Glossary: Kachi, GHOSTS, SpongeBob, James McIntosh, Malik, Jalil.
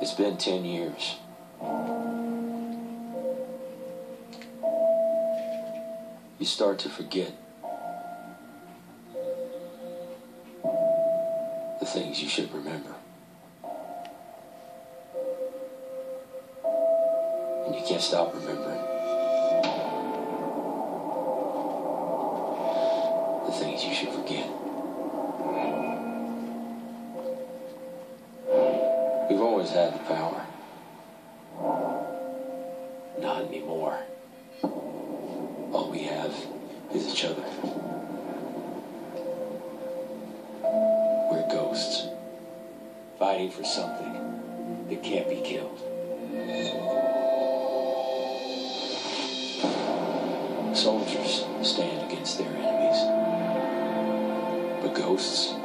It's been 10 years. You start to forget the things you should remember. And you can't stop remembering the things you should forget. We've always had the power. Not anymore. All we have is each other. We're ghosts, fighting for something that can't be killed. Soldiers stand against their enemies, but ghosts